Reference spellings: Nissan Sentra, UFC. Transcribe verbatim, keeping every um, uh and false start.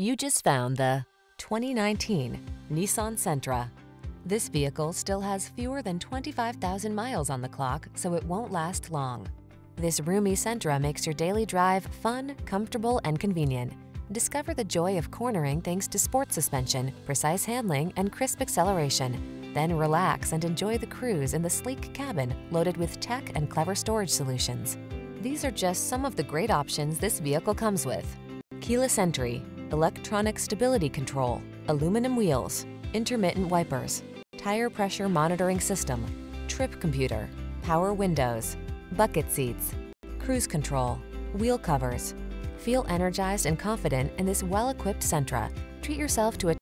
You just found the twenty nineteen Nissan Sentra. This vehicle still has fewer than twenty-five thousand miles on the clock, so it won't last long. This roomy Sentra makes your daily drive fun, comfortable, and convenient. Discover the joy of cornering thanks to sport suspension, precise handling, and crisp acceleration. Then relax and enjoy the cruise in the sleek cabin loaded with tech and clever storage solutions. These are just some of the great options this vehicle comes with: keyless entry, electronic stability control, aluminum wheels, intermittent wipers, tire pressure monitoring system, trip computer, power windows, bucket seats, cruise control, wheel covers. Feel energized and confident in this well-equipped Sentra. Treat yourself to a